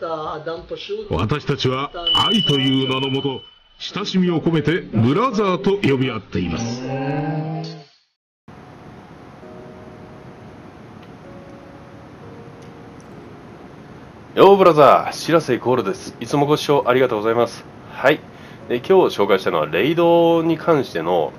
私たちは愛という名のもと、親しみを込めてブラザーと呼び合っています。よーブラザー、白瀬コールです。いつもご視聴ありがとうございます。はい。今日紹介したのは、レイドに関しての、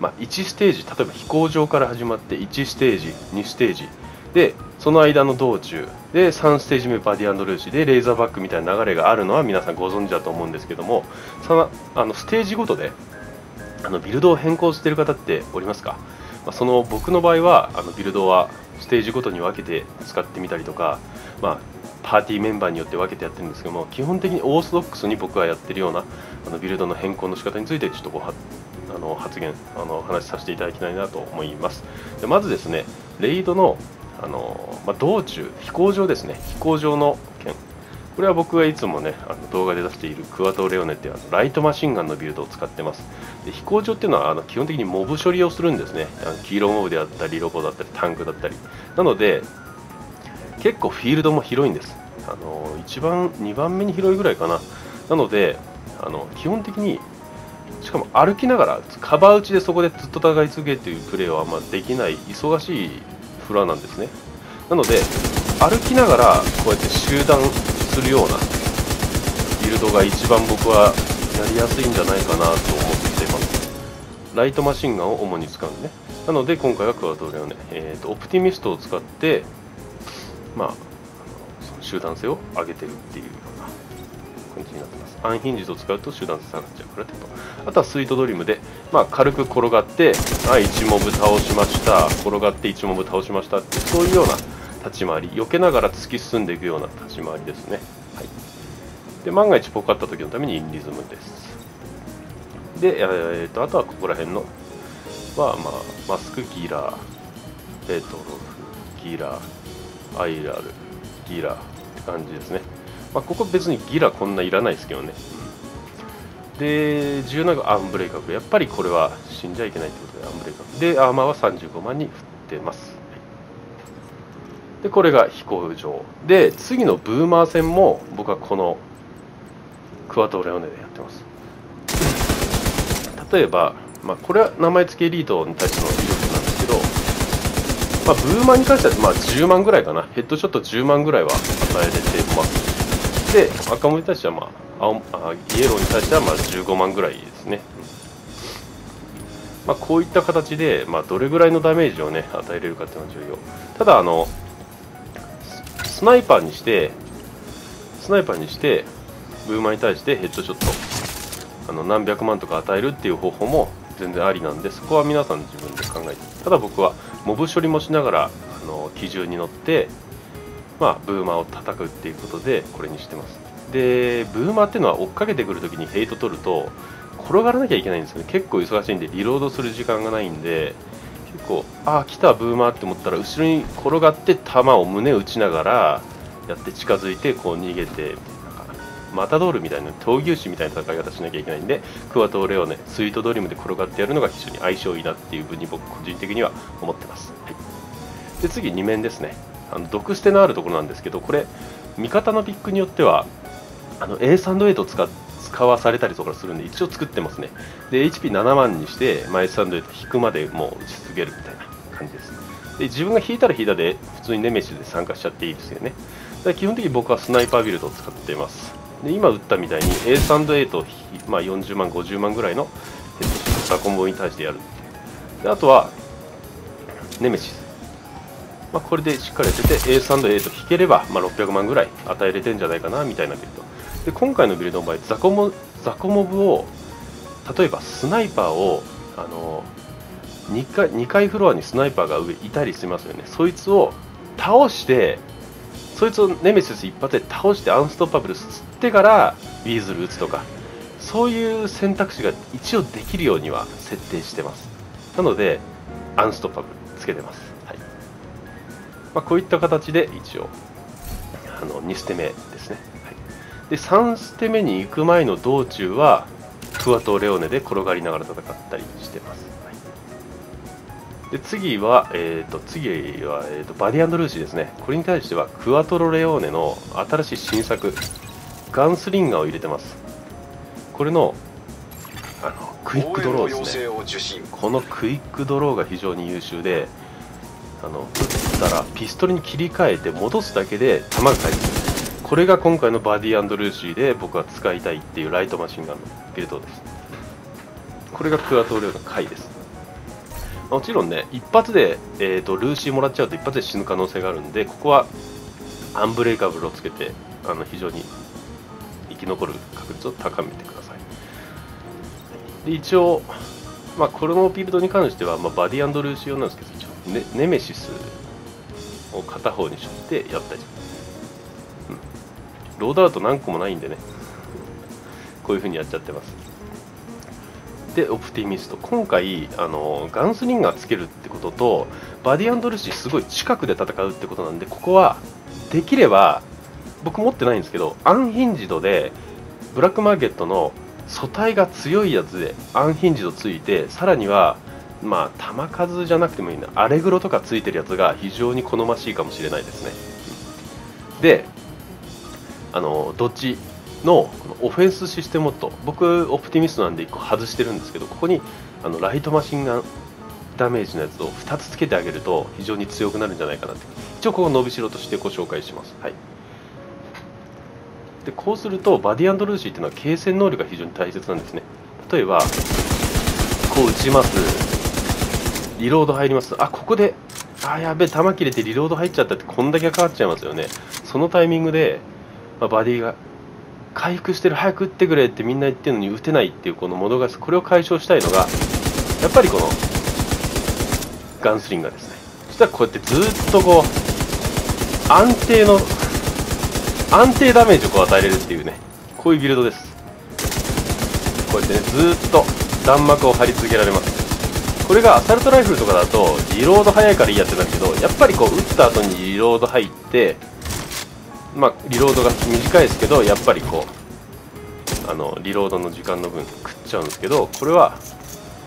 1ステージ、例えば飛行場から始まって1ステージ、2ステージ、で、その間の道中で3ステージ目バディ&ルーシーでレイザーバックみたいな流れがあるのは皆さんご存知だと思うんですけども、ステージごとでビルドを変更している方っておりますか？僕の場合はビルドはステージごとに分けて使ってみたりとか、パーティーメンバーによって分けてやってるんですけども、基本的にオーソドックスに僕はやってるようなビルドの変更の仕方についてちょっと話させていただきたいなと思います。でまずですね、レイドの道中、飛行場ですね、飛行場の件、これは僕がいつもね動画で出しているクワトレオネっていうライトマシンガンのビルドを使ってます。で飛行場っていうのは基本的にモブ処理をするんですね。黄色モブであったりロボだったりタンクだったり、なので結構フィールドも広いんです。2番目に広いぐらいかな。なので基本的に、しかも歩きながらカバー打ちでそこでずっと戦い続けるというプレーはできない忙しいフロアなんですね。なので歩きながらこうやって集団するようなビルドが一番僕はやりやすいんじゃないかなと思っています。ライトマシンガンを主に使うね。なので今回はクワトレをね、オプティミストを使ってその集団性を上げてるっていうような感じになってます。アンヒンジドを使うと集団性下がっちゃうからってこと。あとはスイートドリームで、軽く転がって1モブ倒しました、転がって1モブ倒しましたって、そういうような立ち回り、避けながら突き進んでいくような立ち回りですね。はい、で万が一ポカった時のためにインリズムです。で、あとはここら辺のは、マスクギーラー、ペトロフギーラー、アイラルギーラーって感じですね。ここ別にギラこんないらないですけどね。で、17がアンブレイカブル。やっぱりこれは死んじゃいけないってことでアンブレイカブル。で、アーマーは35万に振ってます。で、これが飛行場。で、次のブーマー戦も僕はこのクワトレオネでやってます。例えば、これは名前付きエリートに対しての威力なんですけど、ブーマーに関しては10万ぐらいかな。ヘッドショット10万ぐらいは与えれてます。で、赤森に対しては、イエローに対しては15万ぐらいですね。こういった形で、どれぐらいのダメージを、与えれるかっていうのが重要。ただスナイパーにして、ブーマーに対してヘッドショット、何百万とか与えるっていう方法も全然ありなんで、そこは皆さん自分で考えて、ただ僕は、モブ処理もしながら、基準に乗って、ブーマーを叩くっていうことでこれにしてます。でブーマーっていうのは追っかけてくるときにヘイト取ると転がらなきゃいけないんですよね。結構忙しいんでリロードする時間がないんで、結構来たブーマーって思ったら後ろに転がって弾を胸打ちながらやって近づいてこう逃げて、マタドールみたいな闘牛士みたいな戦い方しなきゃいけないんで、クワトレオネ、スイートドリームで転がってやるのが非常に相性いいなっていうふうに僕個人的には思ってます。はい、で次2面ですね。毒捨てのあるところなんですけど、これ味方のピックによってはA38 を使わされたりとかするんで一応作ってますね。で HP7 万にしてA38 引くまでもう打ち続けるみたいな感じです。で自分が引いたら引いたで普通にネメシスで参加しちゃっていいですよね。だから基本的に僕はスナイパービルドを使っています。で今打ったみたいに A38 を、40万50万ぐらいのザコンボに対してやる。であとはネメシス、これでしっかりやってて A38 引ければ、600万ぐらい与えれてんじゃないかなみたいなビルドで、今回のビルドの場合ザコモブを、例えばスナイパーを2階フロアにスナイパーが上いたりしますよね。そいつを倒して、そいつをネメシス一発で倒してアンストッパブル吸ってからウィーズル打つとか、そういう選択肢が一応できるようには設定してます。なのでアンストッパブルつけてます。こういった形で一応2ステ目ですね。はい、で3ステ目に行く前の道中はクワトレオネで転がりながら戦ったりしてます。はい、で次はバディ&ルーシーですね。これに対してはクワトロレオーネの新しい新作ガンスリンガーを入れてます。これのクイックドローですね。このクイックドローが非常に優秀で、撃ったらピストルに切り替えて戻すだけで弾が返ってくる。これが今回のバディ&ルーシーで僕は使いたいっていうライトマシンガンのゲルドです。これがクワトロレオーネの回です。もちろんね、一発で、ルーシーもらっちゃうと一発で死ぬ可能性があるんで、ここはアンブレイカブルをつけて非常に生き残る確率を高めてください。で一応、このビルドに関しては、バディ&ルーシー用なんですけど、一応 ネメシスを片方にしてやったり、ロードアウト何個もないんでね、こういう風にやっちゃってます。でオプティミスト、今回ガンスリンガーつけるってこととバディ&ルーシーすごい近くで戦うってことなんで、ここはできれば僕持ってないんですけど、アンヒンジドでブラックマーケットの素体が強いやつでアンヒンジドついて、さらには弾数じゃなくてもいいな、アレグロとかついてるやつが非常に好ましいかもしれないですね。でどっちのオフェンスシステムと、僕オプティミストなんで1個外してるんですけど、ここにライトマシンガンダメージのやつを2つつけてあげると非常に強くなるんじゃないかなって、一応ここを伸びしろとしてご紹介します。はい、でこうするとバディ&ルーシーっていうのは継戦能力が非常に大切なんですね。例えばこう打ちます、リロード入ります、ここでやべえ弾切れてリロード入っちゃったって、こんだけ変わっちゃいますよね。そのタイミングで、バディが回復してる、早く打ってくれってみんな言ってるのに打てないっていうこのもどかしさ、これを解消したいのがやっぱりこのガンスリンガーですね。そしたらこうやってずっとこう安定ダメージをこう与えれるっていうね、こういうビルドです。こうやってね、ずっと弾幕を張り続けられます。これがアサルトライフルとかだとリロード早いからいいやってなるけど、やっぱりこう打った後にリロード入って、リロードが短いですけど、やっぱりこうリロードの時間の分食っちゃうんですけど、これは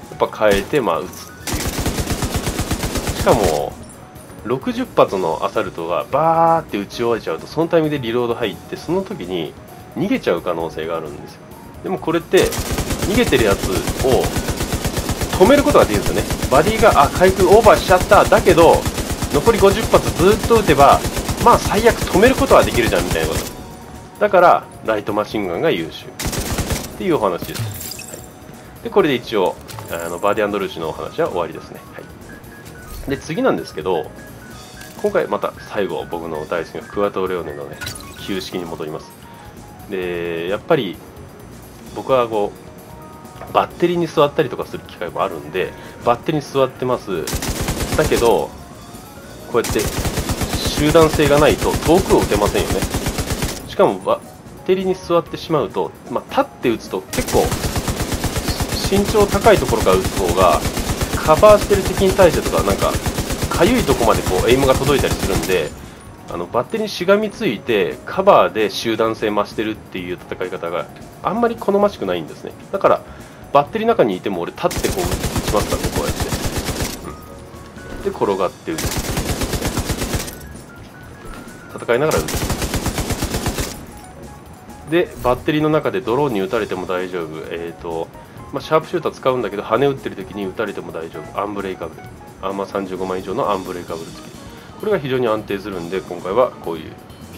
やっぱ変えて打つっていう。しかも60発のアサルトがバーって打ち終わっちゃうと、そのタイミングでリロード入って、その時に逃げちゃう可能性があるんですよ。でもこれって逃げてるやつを止めることができるんですよね。バディが回復オーバーしちゃった、だけど残り50発ずっと打てば最悪止めることはできるじゃんみたいなことだから、ライトマシンガンが優秀っていうお話です、はい、でこれで一応バディ&ルーシーのお話は終わりですね。はい、で次なんですけど、今回また最後僕の大好きなクワトロレオネのね旧式に戻ります。でやっぱり僕はこうバッテリーに座ったりとかする機会もあるんで、バッテリーに座ってます。だけどこうやって集団性がないと遠くを打てませんよね。しかもバッテリーに座ってしまうと、立って打つと結構身長高いところから打つ方がカバーしてる敵に対してとか、かゆいとこまでこうエイムが届いたりするんで、バッテリーにしがみついてカバーで集団性増してるっていう戦い方があんまり好ましくないんですね。だからバッテリーの中にいても俺立ってこう打ちますからね、こうやって、で転がって打つ、戦いながら打つ。でバッテリーの中でドローンに打たれても大丈夫、シャープシューター使うんだけど羽打ってる時に打たれても大丈夫、アンブレイカブル、アーマー35万以上のアンブレイカブル付き、これが非常に安定するんで、今回はこういうピッ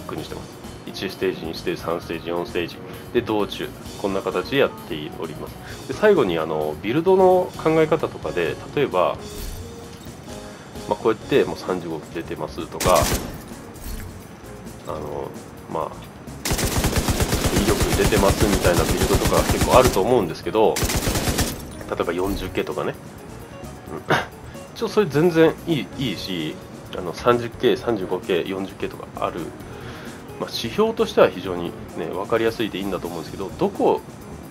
クにしてます。1ステージ、2ステージ、3ステージ、4ステージで道中こんな形でやっております。で最後にビルドの考え方とかで、例えば、こうやってもう35出てますとか、威力出てますみたいなビルドとか結構あると思うんですけど、例えば 40K とかね、一応それ全然いいし、30K、35K、40K とかある、指標としては非常に、分かりやすいでいいんだと思うんですけど、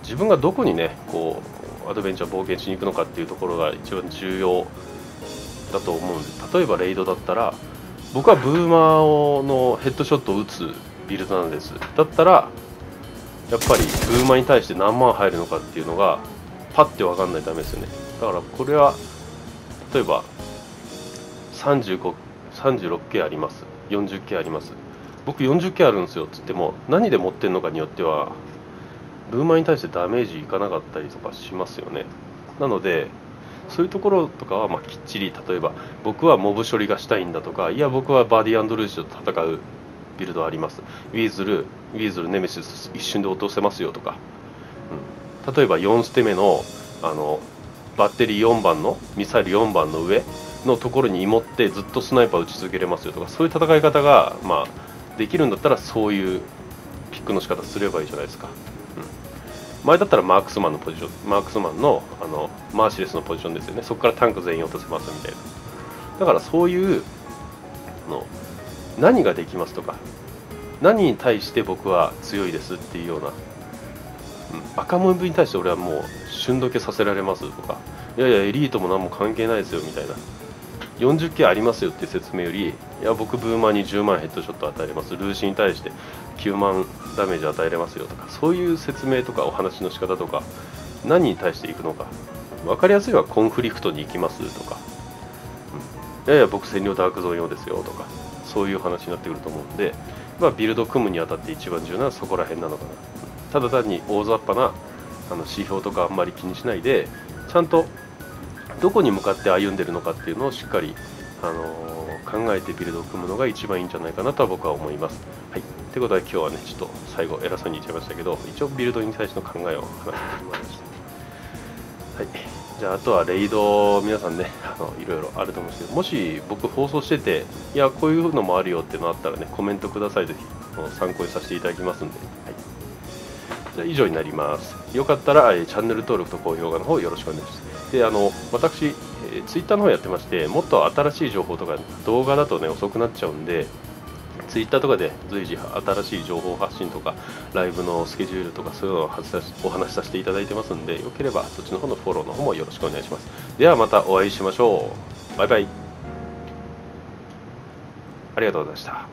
自分がどこにねこうアドベンチャー冒険しに行くのかっていうところが一番重要だと思うんです。例えばレイドだったら、僕はブーマーのヘッドショットを打つビルドなんです。だったらやっぱりブーマーに対して何万入るのかっていうのがパッて分かんないとダメですよね。だからこれは例えば36系あります、40系あります、僕40系あるんですよって言っても、何で持ってるのかによってはブーマーに対してダメージいかなかったりとかしますよね。なのでそういうところとかはまあきっちり、例えば僕はモブ処理がしたいんだとか、いや僕はバーディー&ルージュと戦うビルドあります、ウィーズルネメシス一瞬で落とせますよとか、うん、例えば4ステ目のバッテリー4番のミサイル4番の上のところに芋ってずっとスナイパー打ち続けれますよとか、そういう戦い方が、まあ、できるんだったらそういうピックの仕方すればいいじゃないですか。前だったらマークスマンのマーシレスのポジションですよね。そこからタンク全員落とせますみたいな。だからそういう何ができますとか、何に対して僕は強いですっていうような、赤ムーブに対して俺はもう瞬時させられますとか、いやいやエリートも何も関係ないですよみたいな、40系ありますよって説明より、いや僕ブーマーに10万ヘッドショット与えれます、ルーシーに対して9万ダメージ与えれますよとか、そういう説明とかお話の仕方とか、何に対していくのか分かりやすいのはコンフリクトに行きますとか、いやいや僕占領ダークゾーン用ですよとか、そういう話になってくると思うんで、まあ、ビルド組むにあたって一番重要なのはそこら辺なのかな。ただ単に大雑把な指標とかあんまり気にしないで、ちゃんとどこに向かって歩んでるのかっていうのをしっかり、考えてビルドを組むのが一番いいんじゃないかなとは僕は思います。はい、ということで今日はね、ちょっと最後偉そうに言っちゃいましたけど、一応ビルドに対しての考えを話してみました。はい、じゃああとはレイド、皆さんねいろいろあると思うんですけど、もし僕放送してて、いやこういうのもあるよってのあったらね、コメントくださいと参考にさせていただきますんで。はいじゃあ以上になります。よかったらチャンネル登録と高評価の方よろしくお願いします。で、私、Twitter の方やってまして、もっと新しい情報とか、動画だとね、遅くなっちゃうんで、Twitter とかで随時新しい情報発信とか、ライブのスケジュールとか、そういうのをお話しさせていただいてますんで、よければそっちの方のフォローの方もよろしくお願いします。ではまたお会いしましょう。バイバイ。ありがとうございました。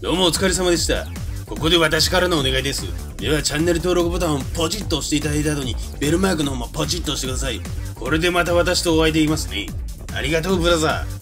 どうもお疲れ様でした。ここで私からのお願いです。ではチャンネル登録ボタンをポチッと押していただいた後にベルマークの方もポチッと押してください。これでまた私とお会いできますね。ありがとうブラザー。